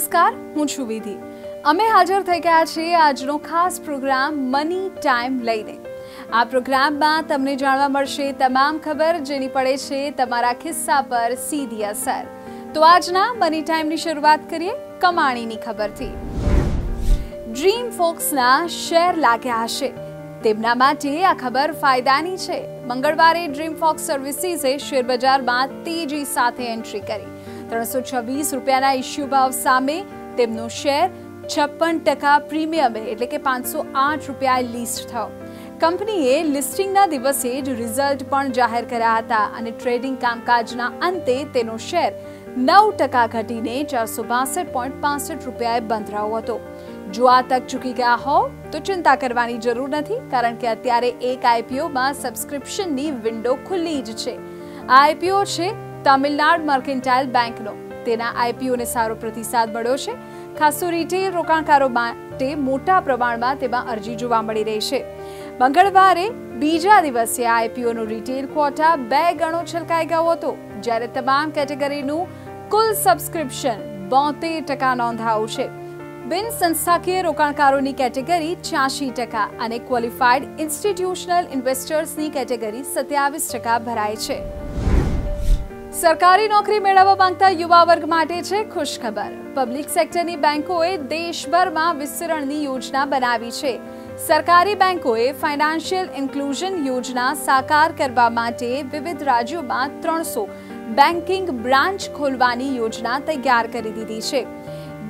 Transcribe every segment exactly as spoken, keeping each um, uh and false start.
नमस्कार, हूँ छुं विधि। अमे हाजर थई गया छे आजनो खास प्रोग्राम मनी टाइम लईने। आ प्रोग्राम में तमने जाणवा मळशे तमाम खबर जेनी पड़े छे तमारा खिस्सा पर सीधी असर। तो आजना मनी टाइमनी शुरुआत करीए कमाणीनी खबरथी। ड्रीमफोक्सना शेर लाग्या हशे, तेमना माटे आ खबर फायदानी छे। मंगळवारे ड्रीमफोक्स सर्विसीसे शेर बजार में तेजी साथे एंट्री करी। त्रण सौ छवीस रुपयाना इश्यू भाव सामे तेमनो शेर छप्पन टका प्रीमियम एटले के पांच सौ आठ रुपया लिस्ट थयो। कंपनीए लिस्टिंगना दिवसे ज रिजल्ट पण जाहेर कर्या हता अने ट्रेडिंग कामकाजना अंते तेनो शेर नौ टका घटीने चार सौ बासठ पॉइंट पांसठ रुपयाए बंध रह्यो हतो। जो आ तक चूकी गया हो तो चिंता करवानी जरूर नथी, कारण के अत्यारे एक आईपीओ मां सब्सक्रिप्शननी विंडो खुली ज छे। आ आईपीओ छे तमिलनाडु मर्केंटाइल बैंकनो। तेना आईपीओ ने सारो प्रतिसाद मळ्यो छे। खासो रिटेल रोकाणकारो माटे मोटा प्रमाणमां तेमां अरजी जोवा मळी रही छे। मंगळवारे बीजा दिवसे आईपीओ नो रिटेल क्वोटा बे गणो छलकाई गयो हतो, ज्यारे तमाम केटेगरीनुं कुल सब्सक्रिप्शन बोतेर टका नोंधाव्यु छे। बिन संस्थाकीय रोकाणकारोनी केटेगरी छियासी टका अने क्वॉलिफाइड इंस्टिट्यूशनल इन्वेस्टर्सनी केटेगरी सत्यावीस टका भराई छे। सरकारी नौकरी मेळववा मांगता युवा वर्ग माटे छे खुशखबर। पब्लिक सेक्टरनी बैंकोए देशभर में विस्तारनी योजना बनावी छे। सरकारी बैंकोए फाइनांशियल इन्क्लूजन योजना साकार करवा माटे विविध राज्यों में त्रण सौ बैंकिंग ब्रांच खोलवानी योजना तैयार करी दीधी छे।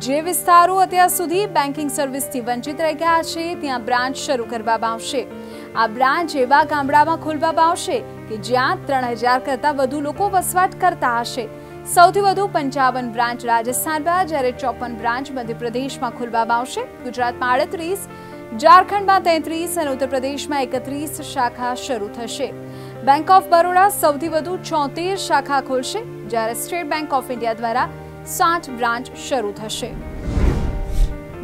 जे विस्तारों अत्यार सुधी बैंकिंग सर्विसथी वंचित रही गया छे त्यां ब्रांच शरू करवामां आवशे। आ ब्रांच एवा गामडामां खोलवामां आवशे के ज्यां त्रण हज़ार करता वधु लोको वसवाट करता हशे। सौथी वधु पंचावन ब्रांच राजस्थान में, ज्यारे चौपन ब्रांच मध्यप्रदेश में खोलवामां आवशे। गुजरात में अड़तरीस, झारखंड में तैंतीस और उत्तर प्रदेश में एकत्रीस शाखा शुरू थशे। बैंक ऑफ बड़ौदा सौथी वधु चौतेर शाखा खोलशे, ज्यारे स्टेट बैंक ऑफ इंडिया द्वारा साठ ब्रांच शुरू थशे।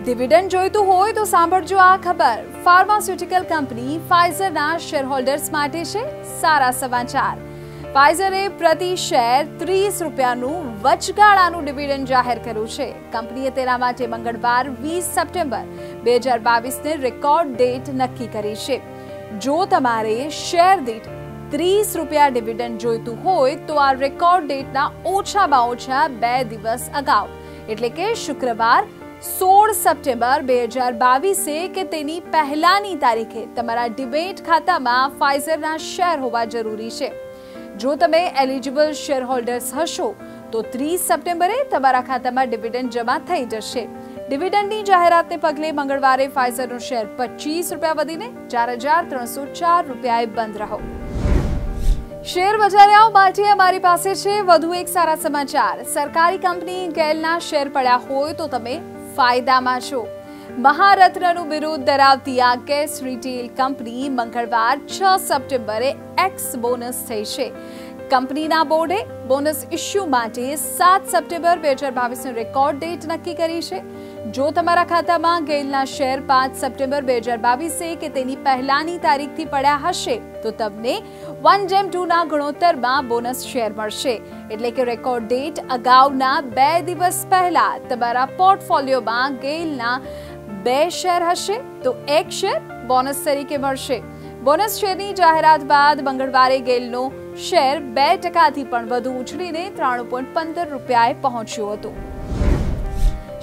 डिविडंड जोईतुं होय तो सांभळजो आ खबर। फार्मास्यूटिकल कंपनी फाइजर ना शेरहोल्डर्स माटे छे सारा समाचार। फाइजरे प्रति शेर तीस रुपयानु वचगाळानु डिविडंड जाहेर कर्युं छे। कंपनीए तेना माटे मंगळवार वीस सप्टेम्बर बे हज़ार बावीस ने रेकॉर्ड डेट नक्की करी छे। जो तमारे शेर दीठ तीस रुपया डिविडंड जोईतुं होय तो आ रेकॉर्ड डेटना ओछामां ओछा बे दिवस अगाऊ एटले के शुक्रवार सोळ सप्टेम्बर बे हज़ार बावीस के तेनी पहलानी तारीखे तमारा डिबेट खाता में फाइजरना शेर होवा जरूरी छे। जो तमे एलिजिबल शेरहोल्डर्स हशो तो तीस सप्टेम्बरे तमारा खाता में डिविडंड जमा थई जशे। डिविडंडनी जाहेरातने पगले मंगळवारे फाइजरनो शेर पच्चीस रुपया वधीने चार हज़ार त्रण सौ चार रुपयाए बंद रह्यो। शेर बजारियाओं माटे अमारी पासे छे वधु एक सारा समाचार। सरकारी कंपनी गेलना शेर पड्या होय तो तमे फायदामां छो। महारत्ननु विरोध धरावती आ गैस रिटेल कंपनी मंगळवार छह सप्टेम्बरे एक्स बोनस थई छे। कंपनीना बोर्डे बोनस इश्यू माटे सात सप्टेम्बर बे हज़ार बावीस नी रेकॉर्ड डेट नक्की करी छे। जो तमारा खातामां गेलना शेर पांच सप्टेम्बर बे हज़ार बावीस के तेनी पहलानी तारीखथी पड्या हशे तो तमने एक अनुपात दो ना गुणोत्तरमां बोनस शेर मळशे, એટલે કે રેકોર્ડ ડેટ અગાઉના બે દિવસ પહેલા તમારા પોર્ટફોલિયોમાં ગેઇલના બે શેર હશે તો એક શેર બોનસ તરીકે મળશે। બોનસ શેરની જાહેરાત બાદ મંગળવારે ગેઇલનો શેર બે ટકા થી પણ વધુ ઉછળીને ત્રાણું પોઈન્ટ પંદર રૂપિયાએ પહોંચ્યો હતો।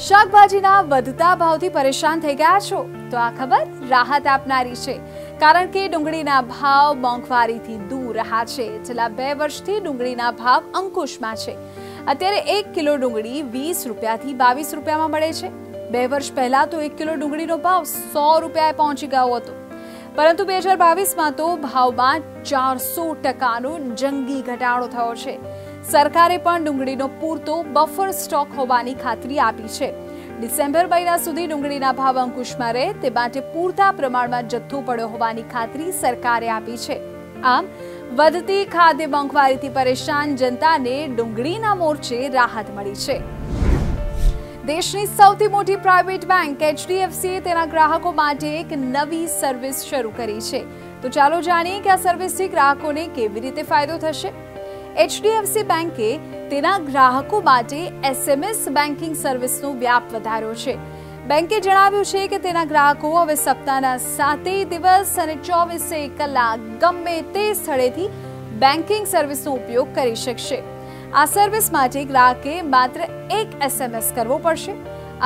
શાકભાજીના વધતા ભાવથી પરેશાન થઈ ગયા છો તો આ ખબર રાહત આપનારી છે, कारण के डूंगळीना भाव मोंघवारी थी दूर रह्या छे। छेल्ला बे वर्षथी डूंगळीना भाव अंकुशमां छे। अत्यारे एक किलो डूंगळी वीस रुपयाथी बावीस रुपयामां मळे छे। बे वर्ष पहेला तो एक किलो डूंगळीनो भाव सौ रुपयाए पहोंची गयो हतो, परंतु बे हज़ार बावीस मां तो भावमां चार सौ टकानो जंगी घटाडो थयो छे। सरकारे पण डूंगळीनो पूरतो बफर स्टॉक होवानी खातरी आपी छे। डिसेम्बर महीना सुधी डूंगळीना भाव अंकुशमां रहे ते माटे पूरता प्रमाणमां जथ्थो पड्यो होवानी खातरी सरकारे आपी छे। आम वधती खाद्य मोंघवारीथी परेशान जनताने डूंगळीना मोर्चे राहत मळी छे। देशनी सौथी मोटी प्राइवेट बैंक एचडीएफसीए तेना ग्राहको माटे एक नवी सर्विस शरू करी छे। तो चालो जाणीए के आ सर्विसथी ग्राहकोने केवी रीते फायदो थशे। एचडीएफसी बैंके તેના ગ્રાહકો માટે એસએમએસ બેન્કિંગ સર્વિસનો વ્યાપ વધાર્યો છે। બેંકે જણાવ્યું છે કે તેના ગ્રાહકો હવે સપ્તાહના સાતેય દિવસ અને ચોવીસે કલાક ગમે તે સ્થળેથી બેન્કિંગ સર્વિસનો ઉપયોગ કરી શકશે। આ સર્વિસ માટે ગ્રાહકે માત્ર એક એસએમએસ કરવો પડશે।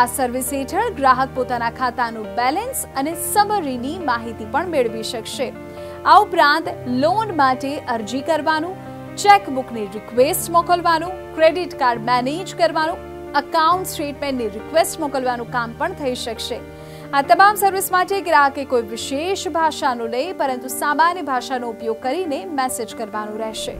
આ સર્વિસ હેઠળ ગ્રાહક પોતાના ખાતાનું બેલેન્સ અને સમરીની માહિતી પણ મેળવી શકશે। આ ઉપરાંત લોન માટે અરજી કરવાનું, ચેકબુકની રિક્વેસ્ટ મોકલવાનું, ક્રેડિટ કાર્ડ મેનેજ કરવાનું, અકાઉન્ટ સ્ટેટમેન્ટની રિક્વેસ્ટ મોકલવાનું કામ પણ થઈ શકશે। આ તમામ સર્વિસ માટે ગ્રાહકે કોઈ વિશેષ ભાષાનો નહીં પરંતુ સામાન્ય ભાષાનો ઉપયોગ કરીને મેસેજ કરવાનો રહેશે।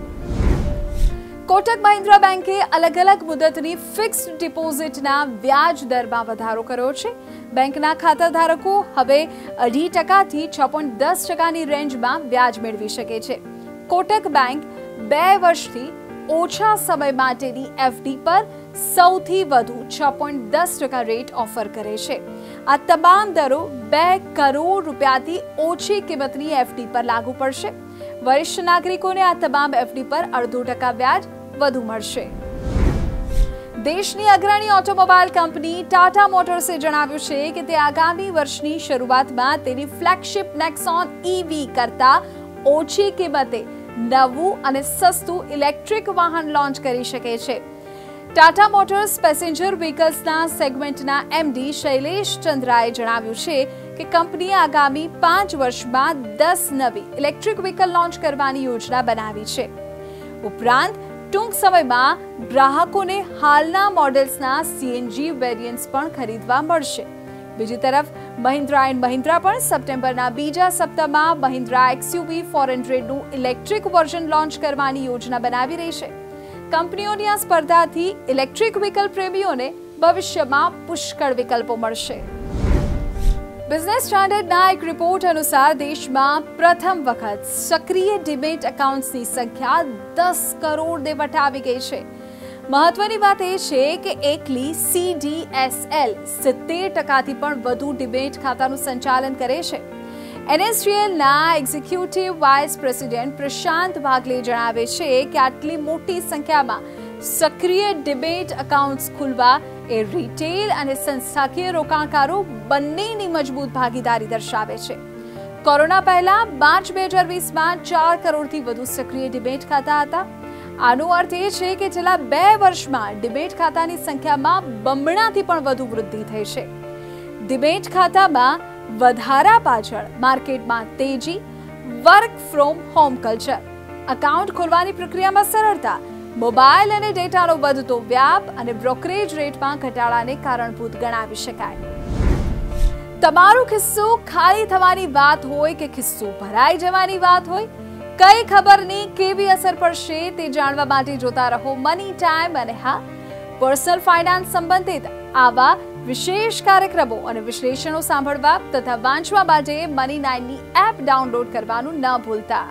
कोटक महिंद्रा बैंके अलग अलग मुदतनी फिक्स्ड डिपोजिटना व्याज दर में वधारो कर्यो छे। बैंकना खाताधारको हवे अढ़ी टका थी छ पॉइंट दस टकानी रेंज में व्याज मेळवी शके छे। कोटक बैंक बे वर्षथी ओछा समय माटेनी एफडी पर सौथी वधु छ पॉइंट दस टका रेट ऑफर करे छे। आ तमाम दरो बे करोड़ रूपियाथी ओछी किंमतनी एफडी पर लागू पड़शे। वरिष्ठ नागरिकोने आ तमाम एफडी पर अर्धो टका व्याज વધુ મળશે। દેશની અગ્રણી ઓટોમોબાઈલ કંપની ટાટા મોટર્સે જણાવ્યું છે કે તે આગામી વર્ષની શરૂઆતમાં તેની ફ્લેગશિપ નેક્સોન ઈવી કરતા ઓછી કિંમતે નવું અને સસ્તું ઇલેક્ટ્રિક વાહન લોન્ચ કરી શકે છે। ટાટા મોટર્સ પેસેન્જર વ્હીકલ્સના સેગમેન્ટના એમડી શૈલેષ ચંદ્રાએ જણાવ્યું છે કે કંપની આગામી પાંચ વર્ષમાં દસ નવી ઇલેક્ટ્રિક વ્હીકલ લોન્ચ કરવાની યોજના બનાવી છે। ઉપરાંત टूंक समय में ग्राहकों ने हालना मॉडल्स ना सीएनजी वेरिएंट्स पर खरीदवा मळशे। बीजी तरफ महिंद्रा एंड महिंद्रा पर सप्टेम्बर ना बीजा सप्ताह में महिंद्रा एक्सयूवी चार सौ नु इलेक्ट्रिक वर्जन लॉन्च करवानी योजना बनावी रही है। कंपनीओनी आ स्पर्धाथी इलेक्ट्रिक व्हीकल प्रेमीओने भविष्य में पुष्कळ विकल्पो मळशे। बिजनेस स्टैंडर्ड ना एक रिपोर्ट अनुसार देश में प्रथम वक्त सक्रिय डीमेट अकाउंट्स की संख्या दस करोड़ ने वटावी गई है। महत्वनी बात ए छे के एकली सीडीएसएल सित्तेर टका थी पण वधु डीमेट खातानुं संचालन करे छे। एनएसडीएल ना executive vice president Prashant Wagle जणावे छे के आटली मोटी संख्या में सक्रिय डीमेट अकाउंट्स खुलवा ए रिटेल अने संस्थाकीय रोकाणकारो बन्नेनी मजबूत भागीदारी दर्शावे छे। कोरोना पहला मार्च दो हज़ार बीस में चार करोड़थी वधु सक्रिय डीमेट खाता हता। आनो अर्थ ए छे के छेल्ला बे वर्षमां डीमेट खातानी संख्यामां बमणाथी पण वधु वृद्धि थई छे। डीमेट खातामां वधारा पाछळ मार्केटमां तेजी, work from home culture, account खोलवानी प्रक्रियामां सरळता, મોબાઈલ અને ડેટાનો વધતો વ્યાપ અને બ્રોકરેજ રેટમાં ઘટાડાને કારણભૂત ગણાવી શકાય। તમારો ખિસ્સો ખાલી થવાની વાત હોય કે ખિસ્સો ભરાઈ જવાની વાત હોય, કઈ ખબરની કેવી અસર પડશે તે જાણવા માટે જોતા રહો મની ટાઈમ। અને હા, પર્સનલ ફાઇનાન્સ સંબંધિત આવા વિશેષ કાર્યક્રમો અને વિશ્લેષણો સાંભળવા તથા વાંચવા માટે મની નાઇનની એપ ડાઉનલોડ કરવાનું ન ભૂલતા।